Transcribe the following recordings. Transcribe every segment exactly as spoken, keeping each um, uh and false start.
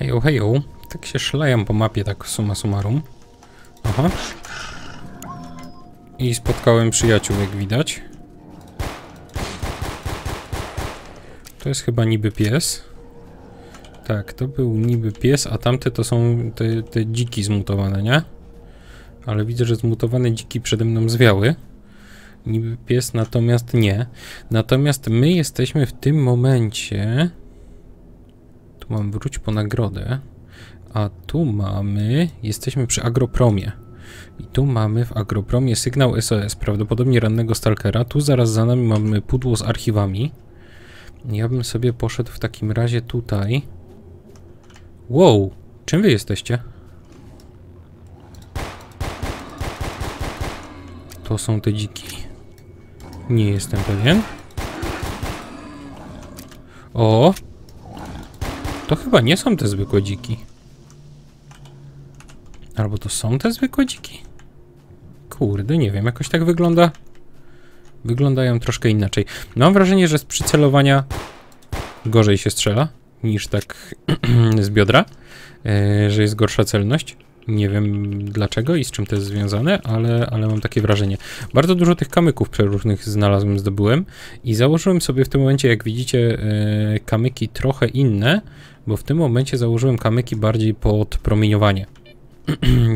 Hejo, hejo. Tak się szlajam po mapie, tak summa summarum. Aha. I spotkałem przyjaciół, jak widać. To jest chyba niby pies. Tak, to był niby pies, a tamte to są te, te dziki zmutowane, nie? Ale widzę, że zmutowane dziki przede mną zwiały. Niby pies, natomiast nie. Natomiast my jesteśmy w tym momencie... Tu mam wróć po nagrodę. A tu mamy... Jesteśmy przy Agropromie. I tu mamy w Agropromie sygnał S O S, prawdopodobnie rannego Stalkera. Tu zaraz za nami mamy pudło z archiwami. Ja bym sobie poszedł w takim razie tutaj. Wow! Czym wy jesteście? To są te dziki. Nie jestem pewien. O! To chyba nie są te zwykłe dziki. Albo to są te zwykłe dziki? Kurde, nie wiem, jakoś tak wygląda. Wyglądają troszkę inaczej. Mam wrażenie, że z przycelowania gorzej się strzela niż tak z biodra, e, że jest gorsza celność. Nie wiem dlaczego i z czym to jest związane, ale, ale mam takie wrażenie. Bardzo dużo tych kamyków przeróżnych znalazłem, zdobyłem i założyłem sobie w tym momencie, jak widzicie, e, kamyki trochę inne, bo w tym momencie założyłem kamyki bardziej pod promieniowanie.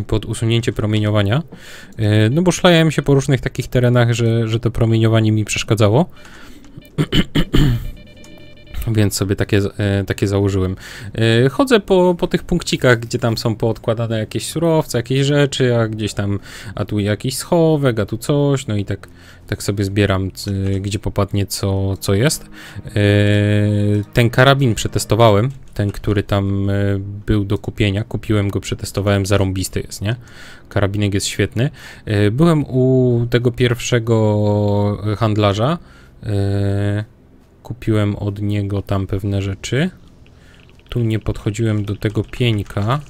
Pod usunięcie promieniowania, no bo szlajałem się po różnych takich terenach, że, że to promieniowanie mi przeszkadzało, więc sobie takie, takie założyłem. Chodzę po, po tych punkcikach, gdzie tam są poodkładane jakieś surowce, jakieś rzeczy, a gdzieś tam, a tu jakiś schowek, a tu coś, no i tak, tak sobie zbieram, gdzie popadnie co, co jest. Ten karabin przetestowałem. Ten, który tam był do kupienia, kupiłem go, przetestowałem, zarąbisty jest, nie? Karabinek jest świetny. Byłem u tego pierwszego handlarza, kupiłem od niego tam pewne rzeczy. Tu nie podchodziłem do tego pieńka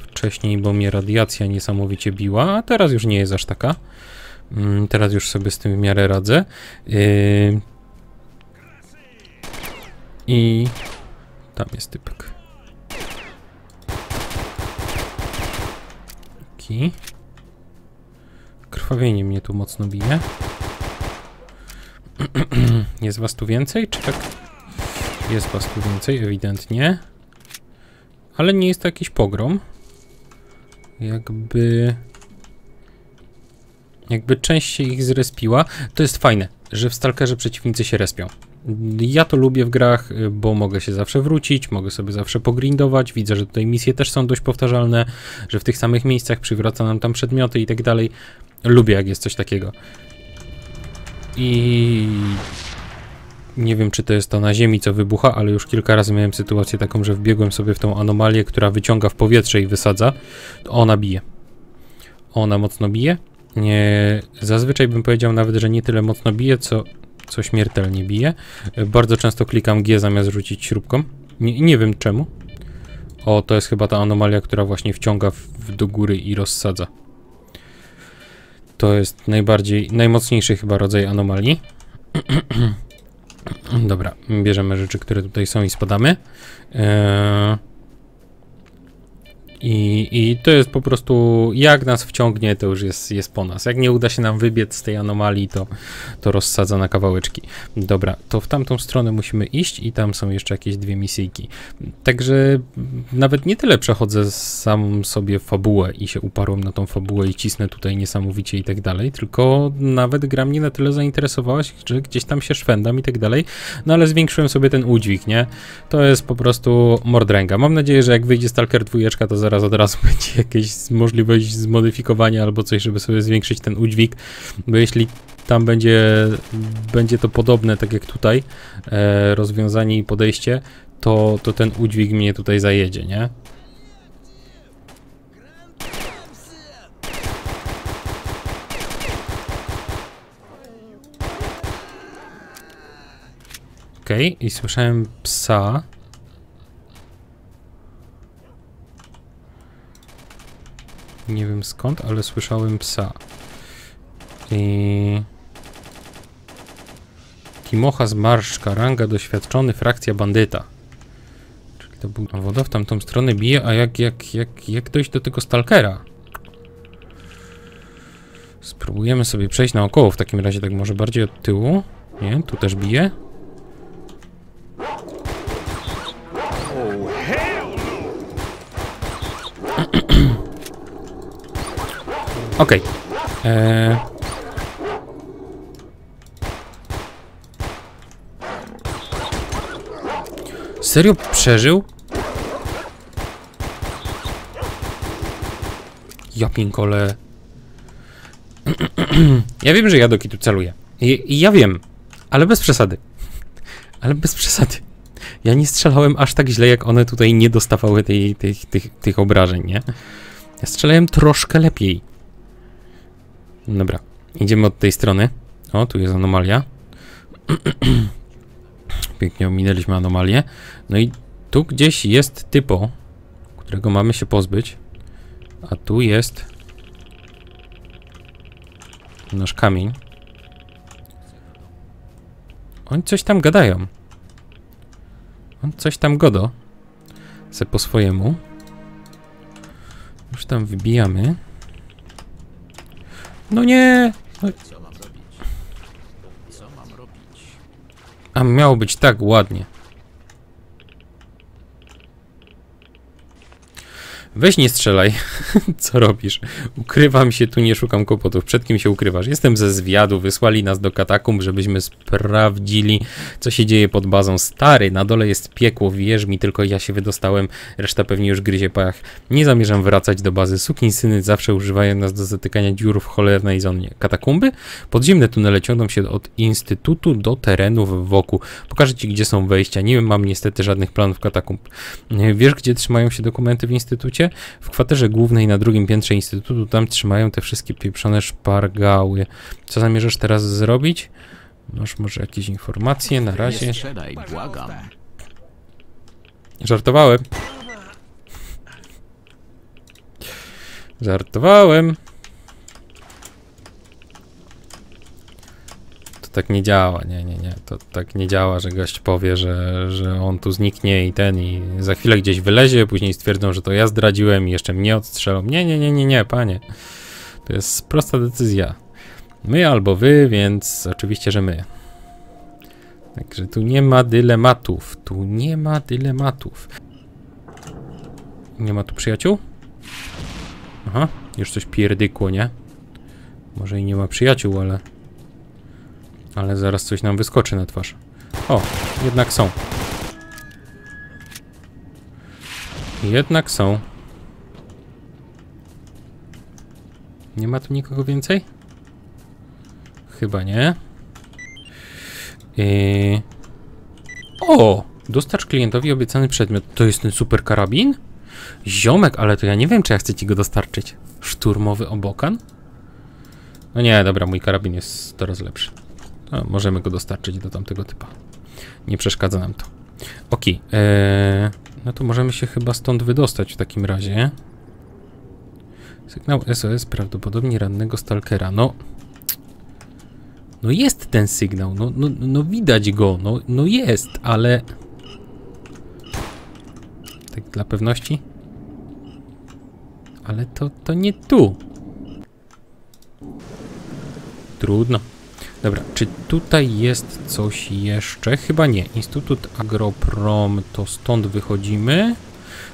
wcześniej, bo mnie radiacja niesamowicie biła, a teraz już nie jest aż taka. Teraz już sobie z tym w miarę radzę. I... Tam jest typek. Okay. Krwawienie mnie tu mocno bije. Jest was tu więcej, czy tak? Jest was tu więcej, ewidentnie. Ale nie jest to jakiś pogrom. Jakby... Jakby część się ich zrespiła. To jest fajne, że w Stalkerze przeciwnicy się respią. Ja to lubię w grach, bo mogę się zawsze wrócić, mogę sobie zawsze pogrindować. Widzę, że tutaj misje też są dość powtarzalne, że w tych samych miejscach przywraca nam tam przedmioty i tak dalej. Lubię, jak jest coś takiego. I... Nie wiem, czy to jest to na ziemi, co wybucha, ale już kilka razy miałem sytuację taką, że wbiegłem sobie w tą anomalię, która wyciąga w powietrze i wysadza. Ona bije. Ona mocno bije. Nie, zazwyczaj bym powiedział nawet, że nie tyle mocno bije, co... co śmiertelnie bije. Bardzo często klikam G zamiast rzucić śrubką. Nie, nie wiem czemu. O, to jest chyba ta anomalia, która właśnie wciąga w, do góry i rozsadza. To jest najbardziej, najmocniejszy chyba rodzaj anomalii. Dobra, bierzemy rzeczy, które tutaj są i spadamy. Eee... I, I to jest po prostu, jak nas wciągnie, to już jest, jest po nas. Jak nie uda się nam wybiec z tej anomalii, to, to rozsadza na kawałeczki. Dobra, to w tamtą stronę musimy iść i tam są jeszcze jakieś dwie misyjki. Także nawet nie tyle przechodzę sam sobie fabułę i się uparłem na tą fabułę i cisnę tutaj niesamowicie i tak dalej, tylko nawet gra mnie na tyle zainteresowała, że gdzieś tam się szwendam i tak dalej, no ale zwiększyłem sobie ten udźwig, nie? To jest po prostu mordręga. Mam nadzieję, że jak wyjdzie Stalker dwa, to zaraz od razu będzie jakaś możliwość zmodyfikowania albo coś, żeby sobie zwiększyć ten udźwig, bo jeśli tam będzie, będzie to podobne, tak jak tutaj, e, rozwiązanie i podejście, to, to ten udźwig mnie tutaj zajedzie, nie? Okej, okay, i słyszałem psa. Nie wiem skąd, ale słyszałem psa. I... Timocha z Marszka, ranga doświadczony, frakcja bandyta. Czyli To był... A woda w tamtą stronę bije, a jak, jak, jak, jak dojść do tego stalkera? Spróbujemy sobie przejść naokoło, w takim razie tak może bardziej od tyłu. Nie, tu też bije. Okej. Okay. Eee... Serio przeżył? Ja pinkole. Ja wiem, że ja do kitu celuję. I, ja wiem, ale bez przesady. Ale bez przesady. Ja nie strzelałem aż tak źle, jak one tutaj nie dostawały tej, tych, tych, tych obrażeń, nie? Ja strzelałem troszkę lepiej. Dobra, idziemy od tej strony. O, tu jest anomalia. Pięknie ominęliśmy anomalię. No i tu gdzieś jest typo, którego mamy się pozbyć. A tu jest nasz kamień. Oni coś tam gadają. On coś tam godo. Se po swojemu. Już tam wybijamy. No nie! No. Co mam robić? Co mam robić? A miało być tak ładnie. Weź nie strzelaj. Co robisz? Ukrywam się tu, nie szukam kłopotów. Przed kim się ukrywasz? Jestem ze zwiadu. Wysłali nas do katakumb, żebyśmy sprawdzili, co się dzieje pod bazą. Stary, na dole jest piekło, wierz mi, tylko ja się wydostałem. Reszta pewnie już gryzie pach. Nie zamierzam wracać do bazy. Sukinsyny zawsze używają nas do zatykania dziur w cholernej zonie. Katakumby? Podziemne tunele ciągną się od Instytutu do terenów wokół. Pokażę ci, gdzie są wejścia. Nie mam niestety żadnych planów katakumb. Wiesz, gdzie trzymają się dokumenty w Instytucie? W kwaterze głównej na drugim piętrze Instytutu, tam trzymają te wszystkie pieprzone szpargały. Co zamierzasz teraz zrobić? Masz może jakieś informacje? Na razie... Nie strzelaj, błagam. Żartowałem. Żartowałem. To tak nie działa, nie, nie, nie. To tak nie działa, że gość powie, że, że on tu zniknie i ten, i za chwilę gdzieś wylezie, później stwierdzą, że to ja zdradziłem i jeszcze mnie odstrzelą. Nie, nie, nie, nie, nie, panie. To jest prosta decyzja. My albo wy, więc oczywiście, że my. Także tu nie ma dylematów. Tu nie ma dylematów. Nie ma tu przyjaciół? Aha, już coś pierdykło, nie? Może i nie ma przyjaciół, ale... Ale zaraz coś nam wyskoczy na twarz. O, jednak są. Jednak są. Nie ma tu nikogo więcej? Chyba nie. Eee... O! Dostarcz klientowi obiecany przedmiot. To jest ten super karabin? Ziomek, ale to ja nie wiem, czy ja chcę ci go dostarczyć. Szturmowy obokan? No nie, dobra, mój karabin jest coraz lepszy. No, możemy go dostarczyć do tamtego typa. Nie przeszkadza nam to. Ok. Eee, no to możemy się chyba stąd wydostać w takim razie. Sygnał S O S prawdopodobnie rannego stalkera. No, no jest ten sygnał. No, no, no widać go. No, no jest, ale... Tak dla pewności. Ale to, to nie tu. Trudno. Dobra, czy tutaj jest coś jeszcze? Chyba nie. Instytut Agroprom, to stąd wychodzimy.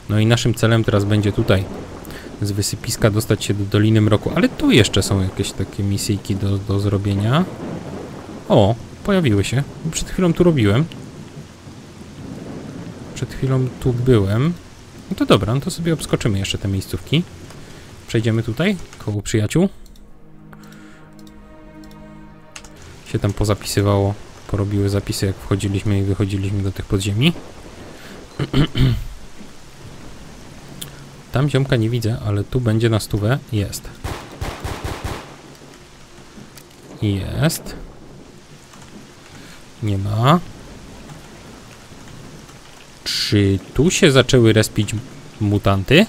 No i naszym celem teraz będzie tutaj z wysypiska dostać się do Doliny Mroku. Ale tu jeszcze są jakieś takie misyjki do, do zrobienia. O, pojawiły się. Przed chwilą tu robiłem. Przed chwilą tu byłem. No to dobra, no to sobie obskoczymy jeszcze te miejscówki. Przejdziemy tutaj, koło przyjaciół. Się tam pozapisywało, porobiły zapisy, jak wchodziliśmy i wychodziliśmy do tych podziemi. Tam ziomka nie widzę, ale tu będzie na stówę. Jest. Jest. Nie ma. Czy tu się zaczęły respić mutanty?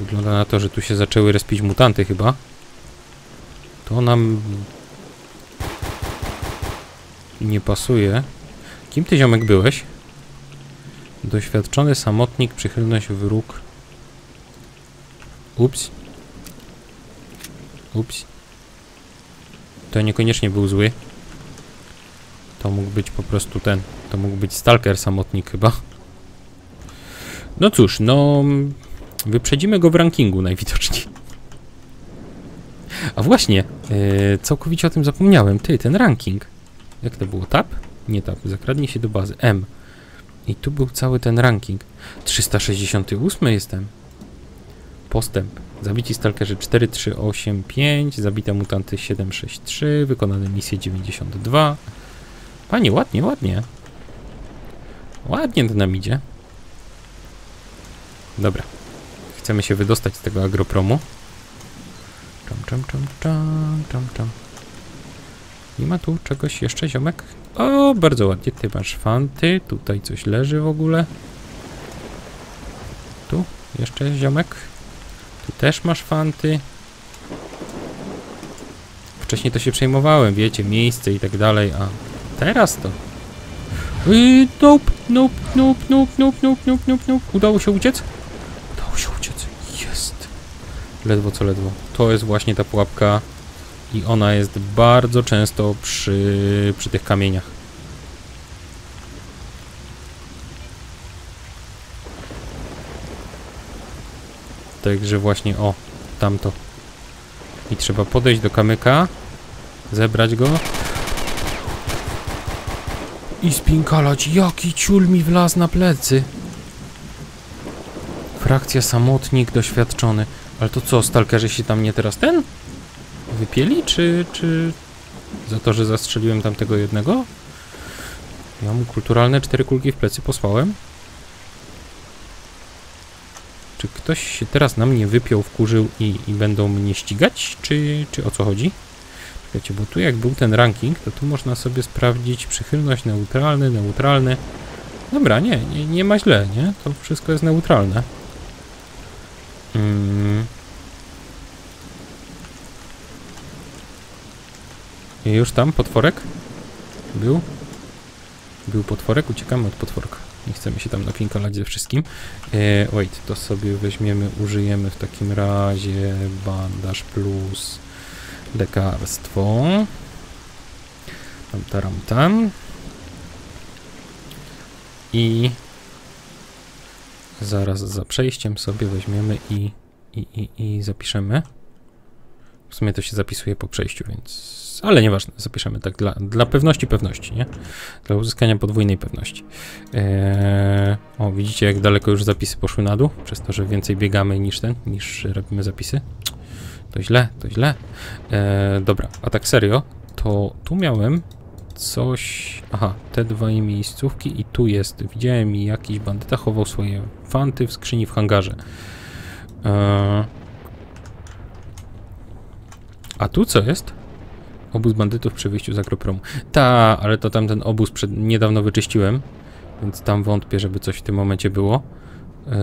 Wygląda na to, że tu się zaczęły respić mutanty chyba. To nam... Nie pasuje. Kim ty, ziomek, byłeś? Doświadczony samotnik, przychylność wróg. Ups. Ups. To niekoniecznie był zły. To mógł być po prostu ten. To mógł być stalker samotnik chyba. No cóż, no... Wyprzedzimy go w rankingu najwidoczniej. A właśnie, yy, całkowicie o tym zapomniałem. Ty, ten ranking. Jak to było? Tab? Nie tab. Zakradnie się do bazy. M. I tu był cały ten ranking. trzysta sześćdziesiąty ósmy jestem. Postęp. Zabici stalkerzy cztery trzy osiem pięć, zabite mutanty siedem sześć trzy, wykonane misje dziewięćdziesiąt dwa. Panie, ładnie, ładnie. Ładnie to nam idzie. Dobra. Chcemy się wydostać z tego agropromu. Czam, czam, czam, czam, czam, czam. Nie ma tu czegoś jeszcze, ziomek? O, bardzo ładnie. Ty masz fanty. Tutaj coś leży w ogóle. Tu jeszcze jest ziomek. Tu też masz fanty. Wcześniej to się przejmowałem, wiecie, miejsce i tak dalej, a teraz to... Yy, nope, nope, nope, nope, nope, nope, nope, nope, nope. Udało się uciec? Udało się uciec. Jest. Ledwo co ledwo. To jest właśnie ta pułapka i ona jest bardzo często przy, przy tych kamieniach. Także właśnie, o, tamto. I trzeba podejść do kamyka, zebrać go i spinkalać. Jaki ciul mi wlazł na plecy. Frakcja samotnik doświadczony. Ale to co, stalkerzy się tam nie teraz ten? Wypieli, czy, czy... Za to, że zastrzeliłem tamtego jednego? Ja mu kulturalne cztery kulki w plecy posłałem. Czy ktoś się teraz na mnie wypiął, wkurzył i, i będą mnie ścigać? Czy, czy o co chodzi? Czekajcie, bo tu jak był ten ranking, to tu można sobie sprawdzić przychylność, neutralny, neutralny. Dobra, nie, nie, nie ma źle, nie? To wszystko jest neutralne. Hmm. I już tam potworek? Był? Był potworek, uciekamy od potworka. Nie chcemy się tam napinkalać ze wszystkim. E, wait, to sobie weźmiemy, użyjemy w takim razie bandaż plus lekarstwo. Tam, taram, tam. I zaraz za przejściem sobie weźmiemy i, i, i, i zapiszemy. W sumie to się zapisuje po przejściu, więc... Ale nieważne, zapiszemy tak dla, dla pewności pewności, nie? Dla uzyskania podwójnej pewności. Eee, o, widzicie jak daleko już zapisy poszły na dół? Przez to, że więcej biegamy niż ten, niż robimy zapisy. To źle, to źle. Eee, dobra, a tak serio, to tu miałem coś... Aha, te dwie miejscówki i tu jest. Widziałem i jakiś bandyta chował swoje fanty w skrzyni w hangarze. Eee, a tu co jest? Obóz bandytów przy wyjściu z Agropromu. Ta, ale to tamten obóz przed, niedawno wyczyściłem, więc tam wątpię, żeby coś w tym momencie było. Eee,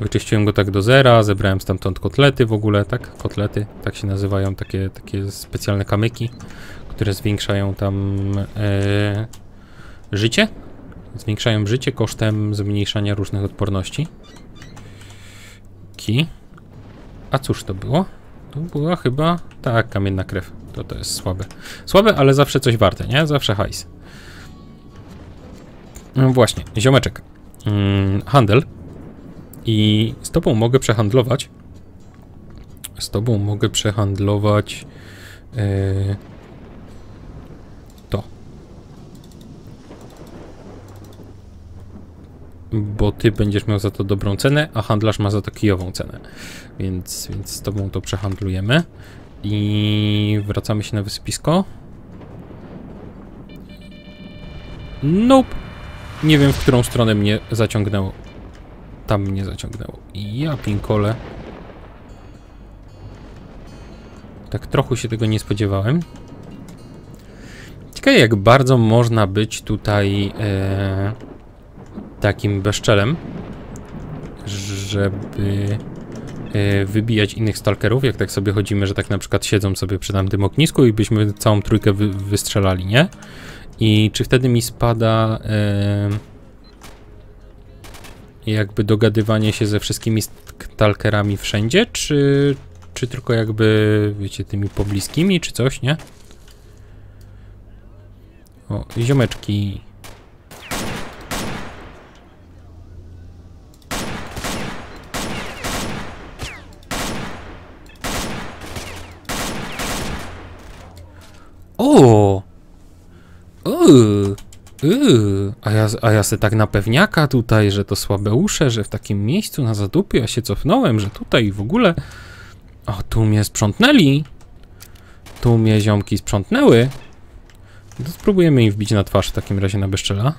wyczyściłem go tak do zera, zebrałem stamtąd kotlety w ogóle, tak? Kotlety, tak się nazywają, takie, takie specjalne kamyki, które zwiększają tam eee, życie. Zwiększają życie kosztem zmniejszania różnych odporności. Ki. A cóż to było? To była chyba... Tak, kamienna krew. To to jest słabe. Słabe, ale zawsze coś warte, nie? Zawsze hajs. No właśnie, ziomeczek. Hmm, handel. I z tobą mogę przehandlować. Z tobą mogę przehandlować... Yy, to. Bo ty będziesz miał za to dobrą cenę, a handlarz ma za to kijową cenę. Więc, więc z tobą to przehandlujemy. I wracamy się na wysypisko. Nope. Nie wiem, w którą stronę mnie zaciągnęło. Tam mnie zaciągnęło. Ja pinkole. Tak trochę się tego nie spodziewałem. Ciekawe, jak bardzo można być tutaj e, takim bezczelem, żeby... wybijać innych stalkerów, jak tak sobie chodzimy, że tak na przykład siedzą sobie przy tamtym ognisku i byśmy całą trójkę wy wystrzelali, nie? I czy wtedy mi spada... E, jakby dogadywanie się ze wszystkimi stalkerami wszędzie, czy, czy tylko jakby, wiecie, tymi pobliskimi, czy coś, nie? O, ziomeczki. O! Uuu! Uuu! A ja, a ja se tak na pewniaka tutaj, że to słabe usze, że w takim miejscu na zadupie, ja się cofnąłem, że tutaj w ogóle... O, tu mnie sprzątnęli! Tu mnie ziomki sprzątnęły! To spróbujemy im wbić na twarz w takim razie na bezczela.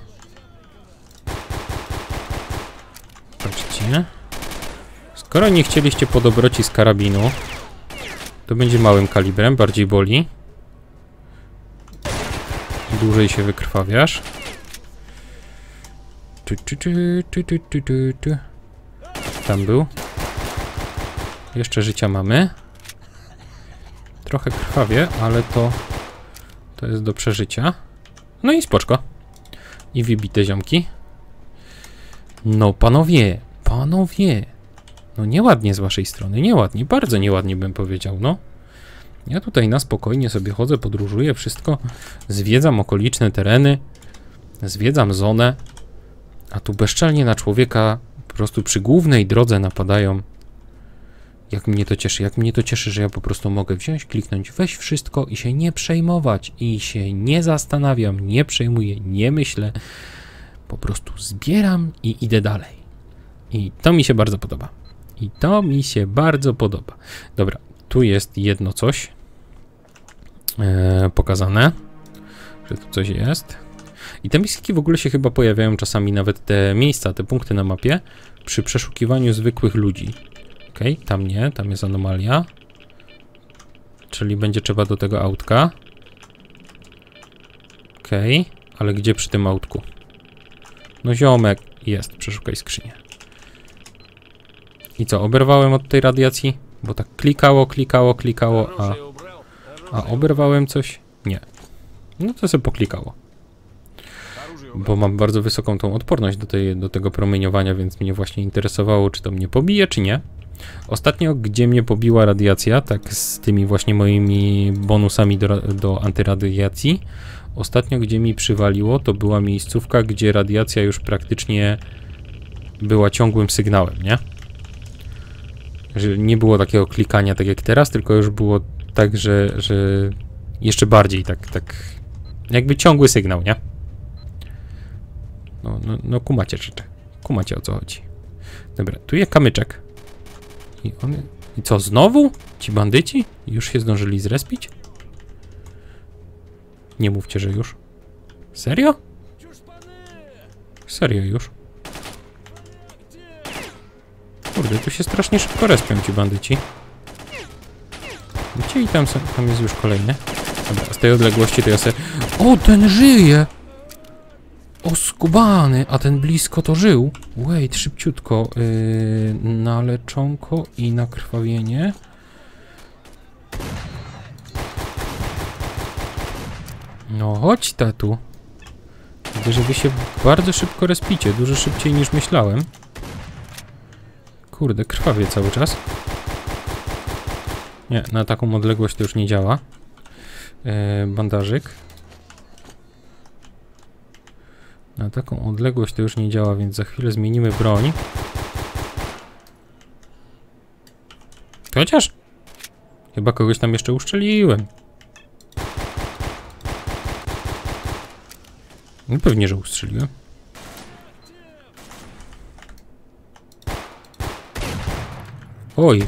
Patrzcie. Skoro nie chcieliście po dobroci z karabinu, to będzie małym kalibrem, bardziej boli. Dłużej się wykrwawiasz. Tu, tu, tu, tu, tu, tu, tu. Tam był. Jeszcze życia mamy. Trochę krwawie, ale to... To jest do przeżycia. No i spoczko. I wybite ziomki. No panowie, panowie. No nieładnie z waszej strony, nieładnie, bardzo nieładnie bym powiedział, no. Ja tutaj na spokojnie sobie chodzę, podróżuję, wszystko. Zwiedzam okoliczne tereny. Zwiedzam zonę. A tu bezczelnie na człowieka po prostu przy głównej drodze napadają. Jak mnie to cieszy, jak mnie to cieszy, że ja po prostu mogę wziąć, kliknąć, weź wszystko i się nie przejmować. I się nie zastanawiam, nie przejmuję, nie myślę. Po prostu zbieram i idę dalej. I to mi się bardzo podoba. I to mi się bardzo podoba. Dobra, tu jest jedno coś e, pokazane, że tu coś jest. I te miski w ogóle się chyba pojawiają czasami, nawet te miejsca, te punkty na mapie, przy przeszukiwaniu zwykłych ludzi. Okej, okay, tam nie, tam jest anomalia. Czyli będzie trzeba do tego autka. Okej, okay, ale gdzie przy tym autku? No ziomek, jest, przeszukaj skrzynię. I co, oberwałem od tej radiacji? Bo tak klikało, klikało, klikało, a... A oberwałem coś? Nie. No to sobie poklikało. Bo mam bardzo wysoką tą odporność do, tej, do tego promieniowania, więc mnie właśnie interesowało, czy to mnie pobije, czy nie. Ostatnio, gdzie mnie pobiła radiacja, tak z tymi właśnie moimi bonusami do, do antyradiacji, ostatnio, gdzie mi przywaliło, to była miejscówka, gdzie radiacja już praktycznie była ciągłym sygnałem, nie? Że nie było takiego klikania tak jak teraz, tylko już było tak, że, że jeszcze bardziej tak, tak jakby ciągły sygnał, nie? No, no, no kumacie rzeczy, kumacie o co chodzi. Dobra, tu jest kamyczek. I, on... I co, znowu? Ci bandyci? Już się zdążyli zrespić? Nie mówcie, że już. Serio? Serio już. Kurde, tu się strasznie szybko respią ci bandyci. Gdzie i tam, tam jest już kolejny. Dobra, z tej odległości to ja sobie... O, ten żyje! O, skubany, a ten blisko to żył. Wait, szybciutko. Yy, na leczonko i na krwawienie. No, chodź, tatu. Widzę, że wy się bardzo szybko respicie. Dużo szybciej niż myślałem. Kurde, krwawie cały czas. Nie, na taką odległość to już nie działa. Yy, bandażyk. Na taką odległość to już nie działa, więc za chwilę zmienimy broń. Chociaż... Chyba kogoś tam jeszcze uszczeliłem. No pewnie, że ustrzeliłem. Oj.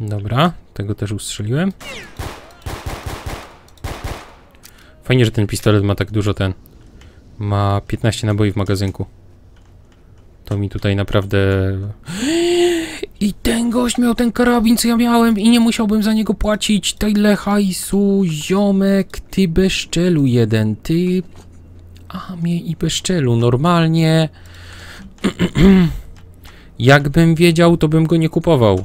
Dobra, tego też ustrzeliłem. Fajnie, że ten pistolet ma tak dużo ten... Ma piętnaście naboi w magazynku. To mi tutaj naprawdę... I ten gość miał ten karabin, co ja miałem i nie musiałbym za niego płacić. Tyle hajsu, ziomek, ty bezczelu jeden, ty... A mnie i bezczelu, normalnie... Jakbym wiedział, to bym go nie kupował.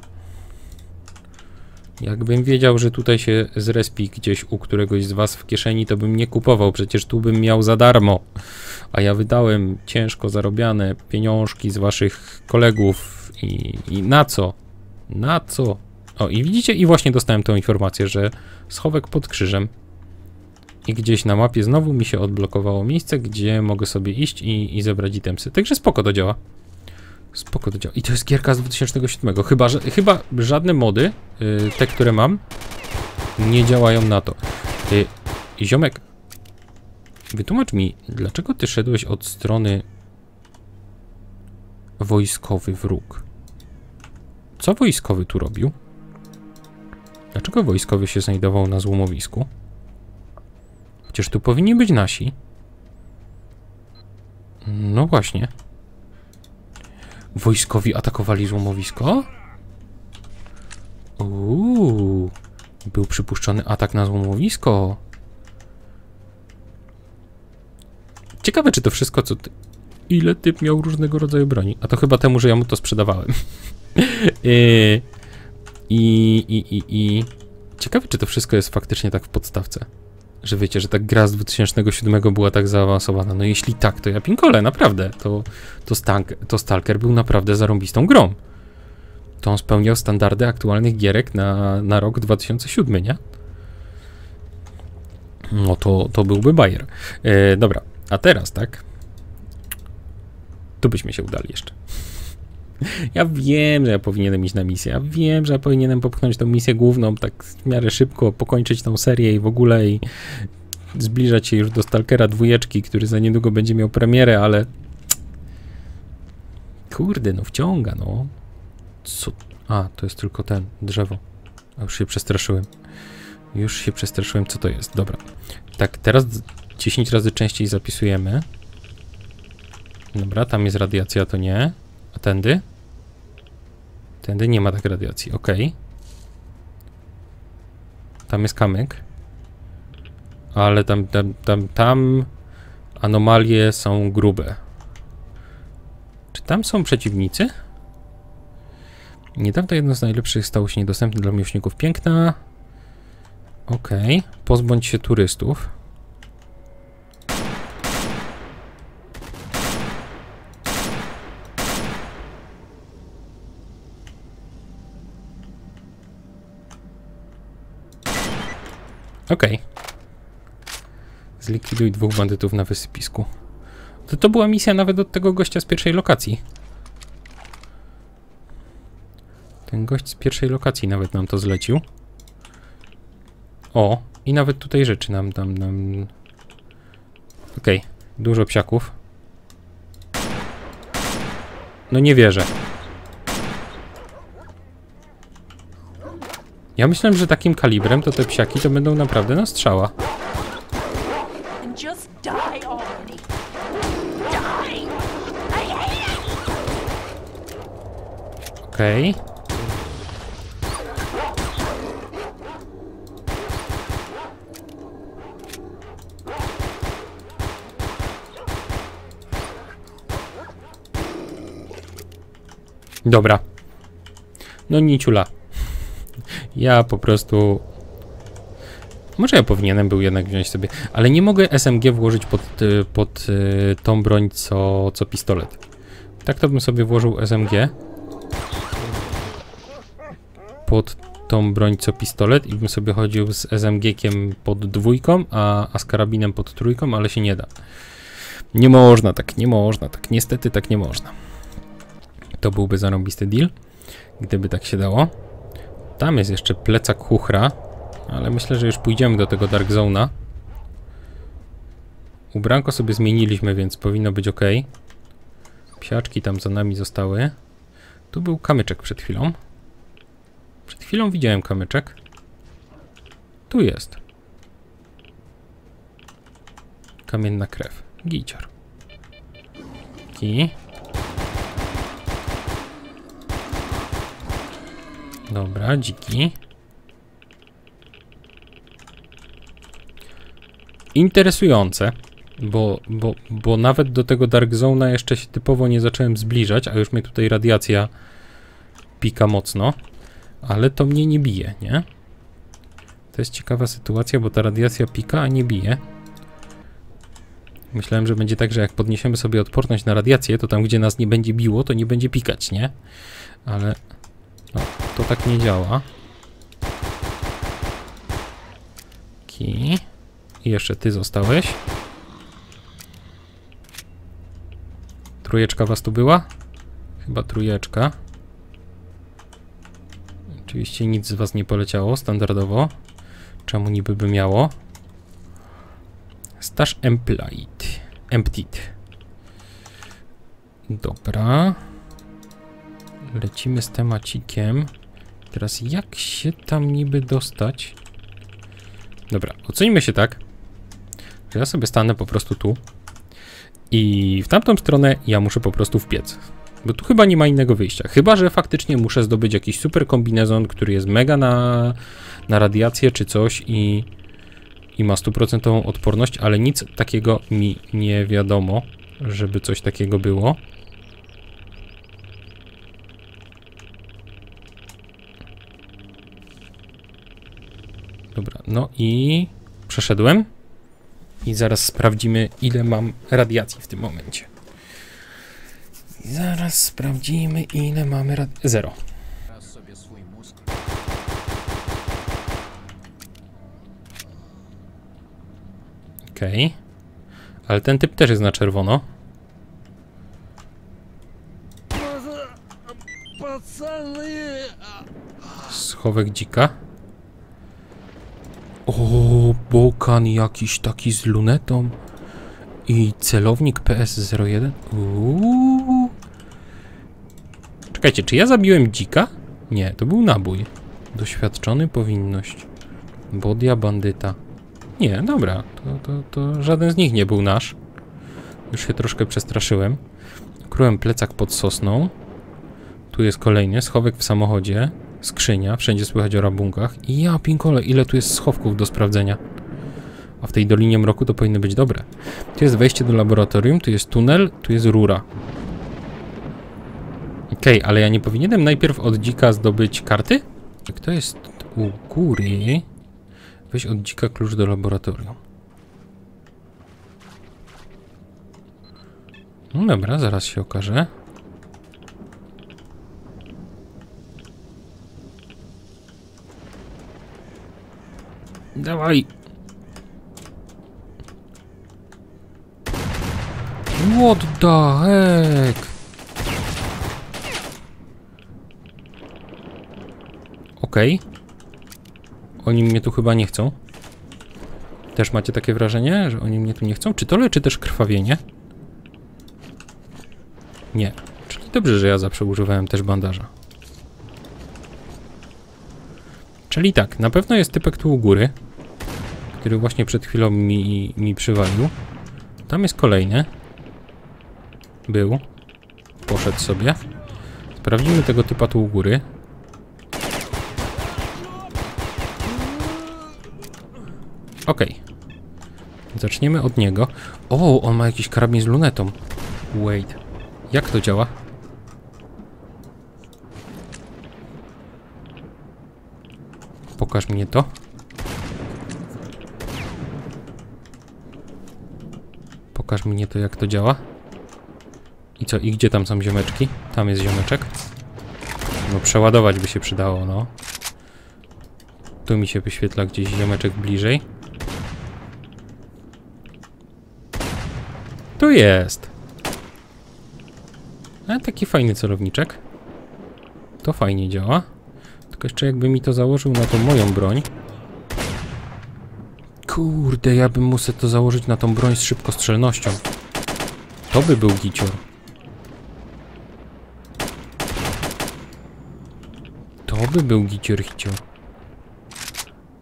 Jakbym wiedział, że tutaj się zrespi gdzieś u któregoś z was w kieszeni, to bym nie kupował, przecież tu bym miał za darmo. A ja wydałem ciężko zarobiane pieniążki z waszych kolegów i, i na co? Na co? O, i widzicie, i właśnie dostałem tą informację, że schowek pod krzyżem. I gdzieś na mapie znowu mi się odblokowało miejsce, gdzie mogę sobie iść i, i zebrać itemsy. Także spoko to działa. Spoko to działa. I to jest gierka z dwa tysiące siódmego. Chyba, że, chyba żadne mody, yy, te, które mam, nie działają na to. Yy, ziomek, wytłumacz mi, dlaczego ty szedłeś od strony wojskowy wróg? Co wojskowy tu robił? Dlaczego wojskowy się znajdował na złomowisku? Chociaż tu powinni być nasi. No właśnie. Wojskowi atakowali złomowisko? Uuu, był przypuszczony atak na złomowisko. Ciekawe, czy to wszystko, co ty... Ile typ miał różnego rodzaju broni? A to chyba temu, że ja mu to sprzedawałem. I, i, i, i... Ciekawe, czy to wszystko jest faktycznie tak w podstawce. Że wiecie, że ta gra z dwa tysiące siódmego była tak zaawansowana. No jeśli tak, to ja pinkole, naprawdę. To, to, Stank, to Stalker był naprawdę zarąbistą grą. To on spełniał standardy aktualnych gierek na, na rok dwa tysiące siódmy, nie? No to, to byłby bajer. E, dobra, a teraz tak? Tu byśmy się udali jeszcze. Ja wiem, że ja powinienem iść na misję. Ja wiem, że ja powinienem popchnąć tą misję główną tak w miarę szybko, pokończyć tą serię i w ogóle i zbliżać się już do Stalkera dwójeczki, który za niedługo będzie miał premierę, ale... Kurde, no wciąga, no. Co? A, to jest tylko ten, drzewo. A już się przestraszyłem. Już się przestraszyłem, co to jest. Dobra. Tak, teraz dziesięć razy częściej zapisujemy. Dobra, tam jest radiacja, to nie. A tędy? Tędy nie ma tak radiacji, ok. Tam jest kamyk. Ale tam, tam, tam, tam anomalie są grube. Czy tam są przeciwnicy? Niedawno jedno z najlepszych stało się niedostępne dla miłośników piękna. Ok, pozbądź się turystów. Okej. Okay. Zlikwiduj dwóch bandytów na wysypisku. To to była misja nawet od tego gościa z pierwszej lokacji. Ten gość z pierwszej lokacji nawet nam to zlecił. O, i nawet tutaj rzeczy nam tam... nam... Okej, okay. Dużo psiaków. No nie wierzę. Ja myślałem, że takim kalibrem to te psiaki to będą naprawdę na strzała. Okej. Okay. Dobra. No niciula. Ja po prostu... Może ja powinienem był jednak wziąć sobie... Ale nie mogę S M G włożyć pod, pod tą broń, co, co pistolet. Tak to bym sobie włożył S M G. Pod tą broń, co pistolet i bym sobie chodził z S M G-kiem pod dwójką, a, a z karabinem pod trójką, ale się nie da. Nie można tak, nie można tak. Niestety tak nie można. To byłby zarąbisty deal, gdyby tak się dało. Tam jest jeszcze plecak chuchra, ale myślę, że już pójdziemy do tego Dark Zona. Ubranko sobie zmieniliśmy, więc powinno być ok. Psiaczki tam za nami zostały. Tu był kamyczek przed chwilą. Przed chwilą widziałem kamyczek. Tu jest. Kamienna krew. Gicior. Ki. Dobra, dziki. Interesujące, bo, bo, bo nawet do tego Dark Zona jeszcze się typowo nie zacząłem zbliżać, a już mnie tutaj radiacja pika mocno. ale to mnie nie bije, nie? To jest ciekawa sytuacja, bo ta radiacja pika, a nie bije. Myślałem, że będzie tak, że jak podniesiemy sobie odporność na radiację, to tam, gdzie nas nie będzie biło, to nie będzie pikać, nie? Ale no, to tak nie działa. Ki. I jeszcze ty zostałeś. Trójeczka was tu była? Chyba trójeczka. Oczywiście nic z was nie poleciało standardowo. Czemu niby by miało? Stash employed. Emptied. Dobra. Lecimy z temacikiem. Teraz jak się tam niby dostać? Dobra, ocenimy się tak, że ja sobie stanę po prostu tu i w tamtą stronę ja muszę po prostu wpiec. Bo tu chyba nie ma innego wyjścia. Chyba że faktycznie muszę zdobyć jakiś super kombinezon, który jest mega na, na radiację czy coś i, i ma stuprocentową odporność, ale nic takiego mi nie wiadomo, żeby coś takiego było. Dobra, no i przeszedłem i zaraz sprawdzimy, ile mam radiacji w tym momencie. I zaraz sprawdzimy, ile mamy radiacji. Zero. Okej. Okay. Ale ten typ też jest na czerwono. Schowek dzika. O, bokan jakiś taki z lunetą i celownik P S zero jeden. Uuu. Czekajcie, czy ja zabiłem dzika? Nie, to był nabój. Doświadczony powinność. Bodia bandyta. Nie, dobra, to, to, to żaden z nich nie był nasz. Już się troszkę przestraszyłem. Kryłem plecak pod sosną. Tu jest kolejny, schowek w samochodzie. Skrzynia, wszędzie słychać o rabunkach. I ja pinkole, ile tu jest schowków do sprawdzenia. A w tej Dolinie Mroku to powinny być dobre. Tu jest wejście do laboratorium, tu jest tunel, tu jest rura. Okej, okay, ale ja nie powinienem najpierw od dzika zdobyć karty? Kto jest u góry? Weź od dzika klucz do laboratorium. No dobra, zaraz się okaże. Dawaj. What the heck? Okej. Okay. Oni mnie tu chyba nie chcą. Też macie takie wrażenie, że oni mnie tu nie chcą? Czy to leczy też krwawienie? Nie. Czyli dobrze, że ja zawsze używałem też bandaża. Czyli tak, na pewno jest typek tu u góry, który właśnie przed chwilą mi, mi przywalił. Tam jest kolejny. Był. Poszedł sobie. Sprawdzimy tego typa tu u góry. Okej. Okay. Zaczniemy od niego. O, on ma jakiś karabin z lunetą. Wait. Jak to działa? Pokaż mnie to. Pokaż mnie to, jak to działa. I co, i gdzie tam są ziomeczki? Tam jest ziomeczek. No przeładować by się przydało, no. Tu mi się wyświetla gdzieś ziomeczek bliżej. Tu jest. A taki fajny celowniczek. To fajnie działa. Tylko jeszcze jakby mi to założył na tą moją broń. Kurde, ja bym musiał to założyć na tą broń z szybkostrzelnością. To by był gicior. To by był gicior hicior.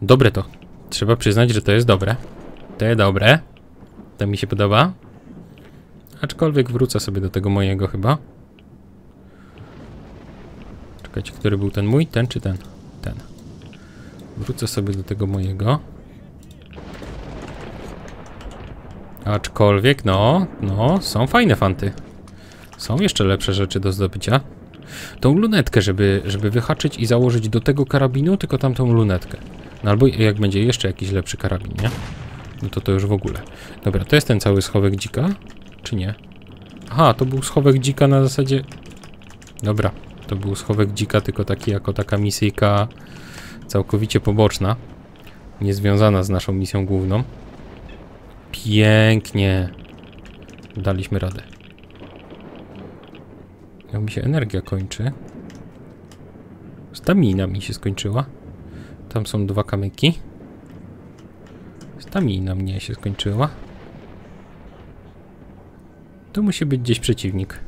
Dobre to. Trzeba przyznać, że to jest dobre. To jest dobre. To mi się podoba. Aczkolwiek wrócę sobie do tego mojego chyba. Który był ten mój? Ten czy ten? Ten. Wrócę sobie do tego mojego. Aczkolwiek, no, no, są fajne fanty. Są jeszcze lepsze rzeczy do zdobycia. tą lunetkę, żeby, żeby wyhaczyć i założyć do tego karabinu, tylko tamtą lunetkę. No albo jak będzie jeszcze jakiś lepszy karabin, nie? No to to już w ogóle. Dobra, to jest ten cały schowek dzika, czy nie? Aha, to był schowek dzika na zasadzie... Dobra, to był schowek dzika, tylko taki jako taka misyjka całkowicie poboczna. Niezwiązana z naszą misją główną. Pięknie. Daliśmy radę. Jak mi się energia kończy. Stamina mi się skończyła. Tam są dwa kamyki. Stamina mnie się skończyła. Tu musi być gdzieś przeciwnik.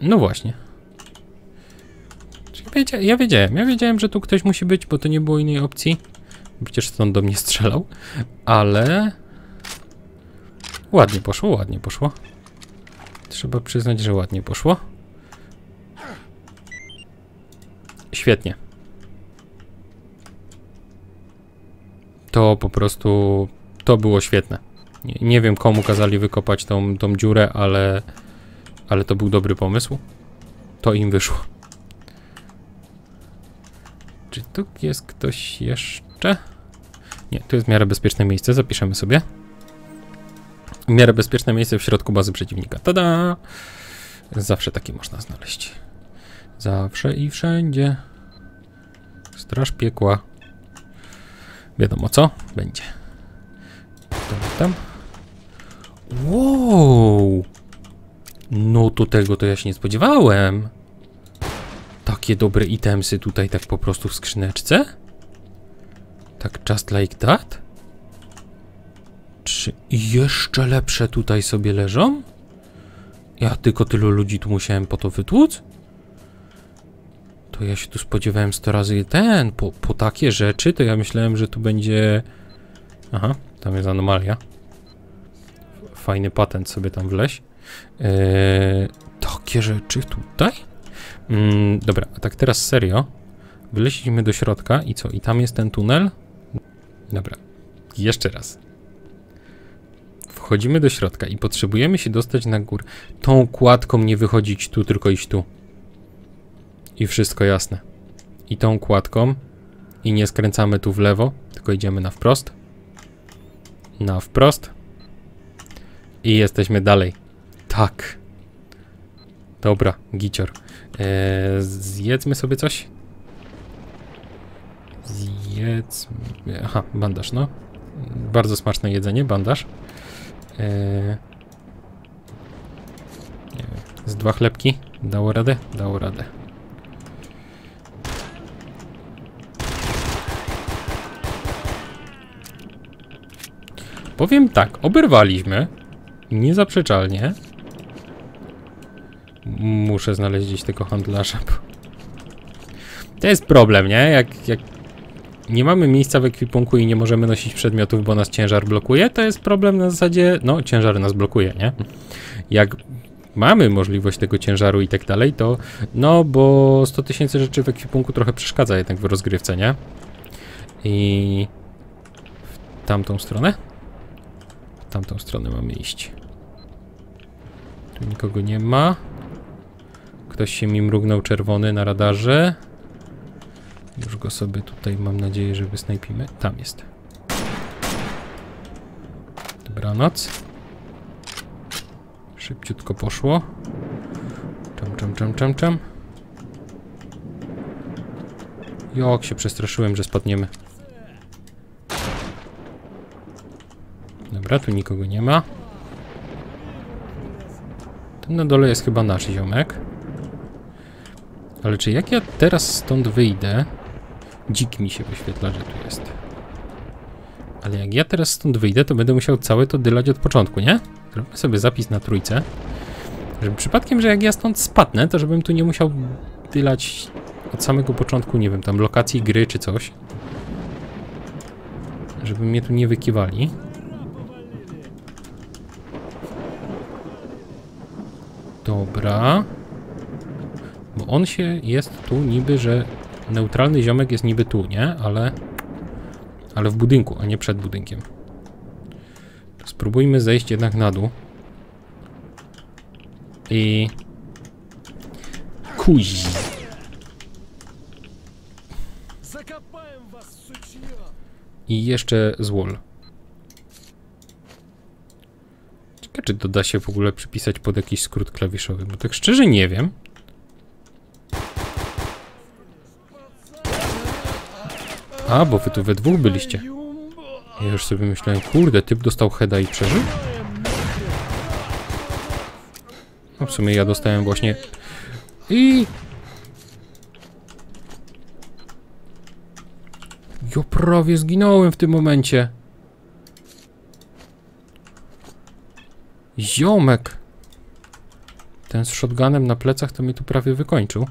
No właśnie. Ja wiedziałem, ja wiedziałem, że tu ktoś musi być, bo to nie było innej opcji. Przecież stąd do mnie strzelał. Ale... Ładnie poszło, ładnie poszło. Trzeba przyznać, że ładnie poszło. Świetnie. To po prostu... To było świetne. Nie, nie wiem, komu kazali wykopać tą, tą dziurę, ale... Ale to był dobry pomysł. To im wyszło. Czy tu jest ktoś jeszcze? Nie, tu jest w miarę bezpieczne miejsce, zapiszemy sobie. W miarę bezpieczne miejsce w środku bazy przeciwnika. Tada! Zawsze takie można znaleźć. Zawsze i wszędzie. Straż piekła. Wiadomo co? Będzie. Tam. Wow! No to tego to ja się nie spodziewałem. Takie dobre itemsy tutaj tak po prostu w skrzyneczce? Tak just like that? Czy jeszcze lepsze tutaj sobie leżą? Ja tylko tylu ludzi tu musiałem po to wytłuc? To ja się tu spodziewałem sto razy ten. Po, po takie rzeczy to ja myślałem, że tu będzie... Aha, tam jest anomalia. Fajny patent sobie tam wleź. Eee, takie rzeczy tutaj? Mm, dobra, a tak teraz serio. Wyleciliśmy do środka i co? I tam jest ten tunel? Dobra, jeszcze raz. Wchodzimy do środka i potrzebujemy się dostać na górę. Tą kładką nie wychodzić tu, tylko iść tu. I wszystko jasne. I tą kładką. I nie skręcamy tu w lewo, tylko idziemy na wprost. Na wprost. I jesteśmy dalej. Tak. Dobra, gicior. Eee, zjedzmy sobie coś. Zjedzmy... Aha, bandaż, no. Bardzo smaczne jedzenie, bandaż. Eee, nie wiem, z dwa chlebki. Dało radę? Dało radę. Powiem tak, oberwaliśmy. Niezaprzeczalnie. Muszę znaleźć gdzieś tego handlarza. To jest problem, nie? Jak, jak nie mamy miejsca w ekwipunku i nie możemy nosić przedmiotów, bo nas ciężar blokuje, to jest problem na zasadzie, no ciężar nas blokuje, nie? Jak mamy możliwość tego ciężaru i tak dalej, to no bo sto tysięcy rzeczy w ekwipunku trochę przeszkadza jednak w rozgrywce, nie? I w tamtą stronę? W tamtą stronę mamy iść. Tu nikogo nie ma. Ktoś się mi mrugnął czerwony na radarze. Już go sobie tutaj mam nadzieję, że wysnajpimy. Tam jest. Dobranoc. Szybciutko poszło. Czam, czam, czam, czam, czam. Jak się przestraszyłem, że spadniemy. Dobra, tu nikogo nie ma. Ten na dole jest chyba nasz ziomek. Ale czy jak ja teraz stąd wyjdę... Dzik mi się wyświetla, że tu jest. Ale jak ja teraz stąd wyjdę, to będę musiał całe to dylać od początku, nie? Zrobimy sobie zapis na trójce. Żeby przypadkiem, że jak ja stąd spadnę, to żebym tu nie musiał dylać od samego początku, nie wiem, tam lokacji gry czy coś. Żeby mnie tu nie wykiwali. Dobra. Bo on się jest tu niby, że neutralny ziomek jest niby tu, nie? Ale, ale w budynku, a nie przed budynkiem. Spróbujmy zejść jednak na dół. I... Kuź. I jeszcze złol. Ciekawe, czy to da się w ogóle przypisać pod jakiś skrót klawiszowy, bo tak szczerze nie wiem. A, bo wy tu we dwóch byliście. Ja już sobie myślałem, kurde, typ dostał heada i przeżył? No w sumie ja dostałem właśnie... I... Jo, prawie zginąłem w tym momencie. Ziomek. Ten z shotgunem na plecach to mnie tu prawie wykończył.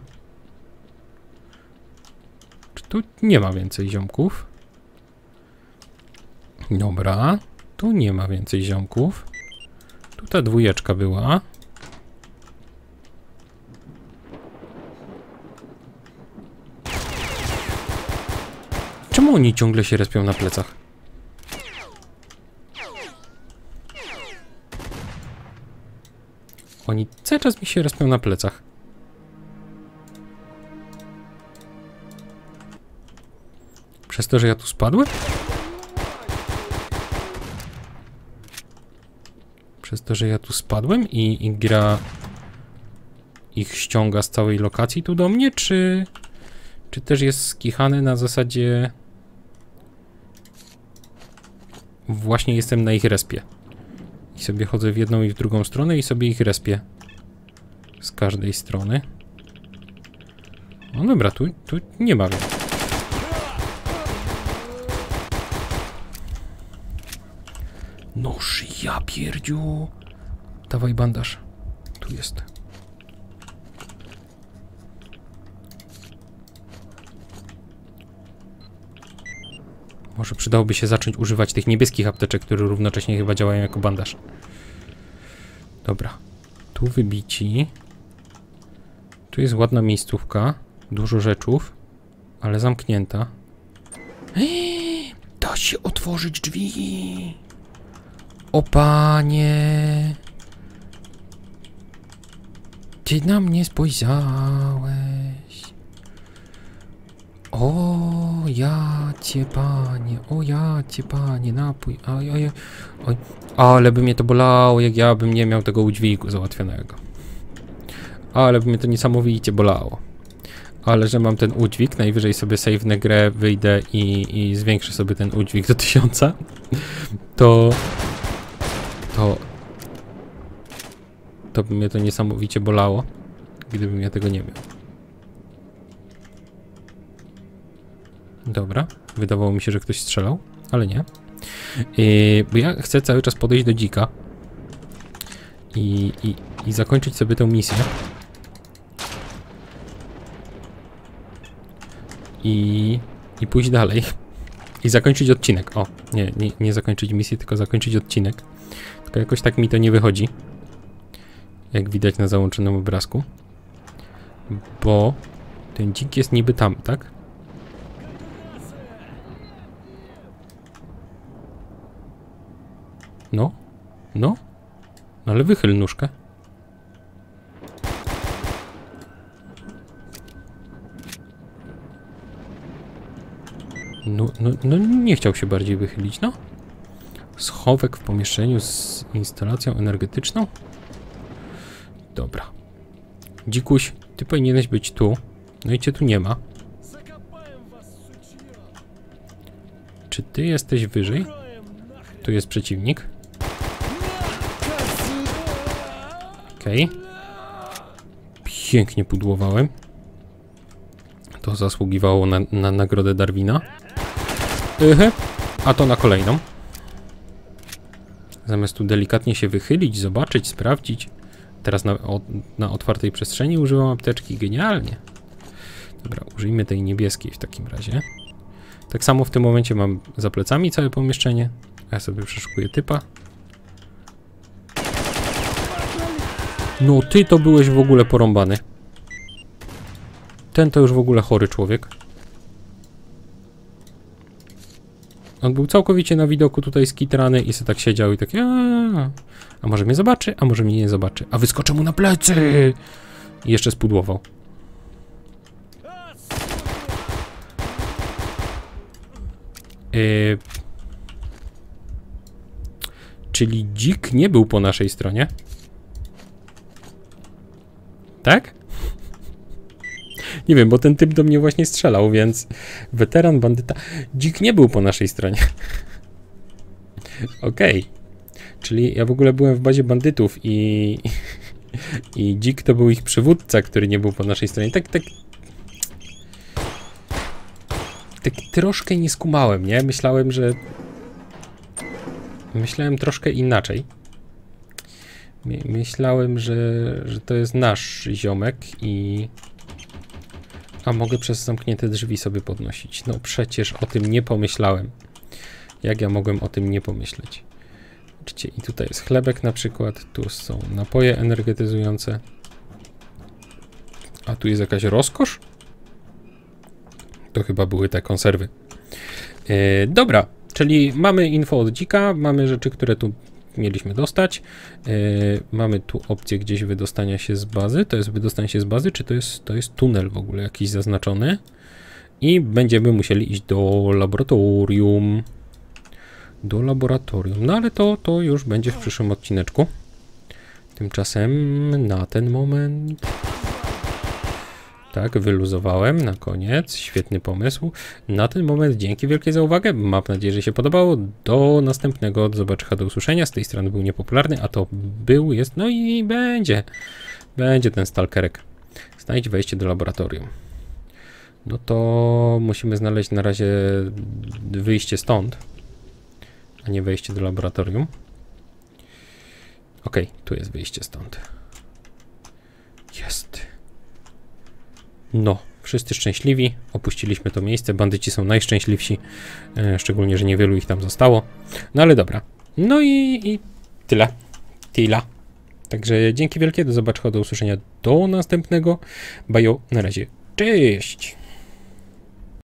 Czy tu nie ma więcej ziomków? Dobra. Tu nie ma więcej ziomków. Tu ta dwójeczka była. Czemu oni ciągle się respią na plecach? Oni cały czas mi się respią na plecach. Przez to, że ja tu spadłem? Przez to, że ja tu spadłem i, i gra ich ściąga z całej lokacji tu do mnie, czy... Czy też jest skichany na zasadzie... Właśnie jestem na ich respie. I sobie chodzę w jedną i w drugą stronę i sobie ich respię. Z każdej strony. No dobra, tu, tu nie ma. Noż ja pierdziu. Dawaj bandaż. Tu jest. Może przydałoby się zacząć używać tych niebieskich apteczek, które równocześnie chyba działają jako bandaż. Dobra. Tu wybici. Tu jest ładna miejscówka. Dużo rzeczów. Ale zamknięta. Eee, da się otworzyć drzwi. O panie. Ty na mnie spojrzałeś. O. O ja cię panie, o ja cię panie, napój, aj, aj, aj. Ale by mnie to bolało, jak ja bym nie miał tego udźwigu załatwionego. Ale by mnie to niesamowicie bolało. Ale że mam ten udźwig, najwyżej sobie save'nę grę, wyjdę i, i zwiększę sobie ten udźwig do tysiąca. To... To... To by mnie to niesamowicie bolało, gdybym ja tego nie miał. Dobra, wydawało mi się, że ktoś strzelał, ale nie. Yy, bo ja chcę cały czas podejść do dzika i, i, i zakończyć sobie tę misję. I, i pójść dalej. I zakończyć odcinek. O, nie, nie, nie zakończyć misji, tylko zakończyć odcinek. Tylko jakoś tak mi to nie wychodzi. Jak widać na załączonym obrazku. Bo ten dzik jest niby tam, tak? No, no, no ale wychyl nóżkę. No, no, no nie chciał się bardziej wychylić, no. Schowek w pomieszczeniu z instalacją energetyczną. Dobra. Dzikuś, ty powinieneś być tu. No i cię tu nie ma. Czy ty jesteś wyżej? Tu jest przeciwnik. Okej. Pięknie pudłowałem. To zasługiwało na, na nagrodę Darwina. Ehe. A to na kolejną. Zamiast tu delikatnie się wychylić, zobaczyć, sprawdzić. Teraz na, o, na otwartej przestrzeni używam apteczki. Genialnie. Dobra, użyjmy tej niebieskiej w takim razie. Tak samo w tym momencie mam za plecami całe pomieszczenie. Ja sobie przeszukuję typa. No ty to byłeś w ogóle porąbany. Ten to już w ogóle chory człowiek. On był całkowicie na widoku tutaj skitrany i se tak siedział i tak aaa, a może mnie zobaczy, a może mnie nie zobaczy, a wyskoczę mu na plecy! I jeszcze spudłował. Yy, czyli dzik nie był po naszej stronie. Tak? Nie wiem, bo ten typ do mnie właśnie strzelał, więc weteran, bandyta... Dzik nie był po naszej stronie. Okej. Okay. Czyli ja w ogóle byłem w bazie bandytów i... I dzik to był ich przywódca, który nie był po naszej stronie. Tak, tak... Tak troszkę nie skumałem, nie? Myślałem, że... Myślałem troszkę inaczej. Myślałem, że, że to jest nasz ziomek i... A mogę przez zamknięte drzwi sobie podnosić. No przecież o tym nie pomyślałem. Jak ja mogłem o tym nie pomyśleć? Zobaczcie, i tutaj jest chlebek na przykład, tu są napoje energetyzujące. A tu jest jakaś rozkosz? To chyba były te konserwy. Yy, dobra, czyli mamy info od dzika, mamy rzeczy, które tu mieliśmy dostać. Yy, mamy tu opcję gdzieś wydostania się z bazy. To jest wydostanie się z bazy, czy to jest, to jest tunel w ogóle jakiś zaznaczony? I będziemy musieli iść do laboratorium. Do laboratorium. No ale to, to już będzie w przyszłym odcineczku. Tymczasem na ten moment... Tak, wyluzowałem na koniec. Świetny pomysł. Na ten moment dzięki wielkie za uwagę. Mam nadzieję, że się podobało. Do następnego. Do zobaczenia, do usłyszenia. Z tej strony był niepopularny, a to był, jest, no i będzie. Będzie ten stalkerek. Znajdź wejście do laboratorium. No to musimy znaleźć na razie wyjście stąd, a nie wejście do laboratorium. Okej, tu jest wyjście stąd. Jest. No, wszyscy szczęśliwi, opuściliśmy to miejsce, bandyci są najszczęśliwsi, e, szczególnie, że niewielu ich tam zostało, no ale dobra, no i, i tyle, tyle, także dzięki wielkie, do zobaczenia, do usłyszenia, do następnego, bajo, na razie, cześć!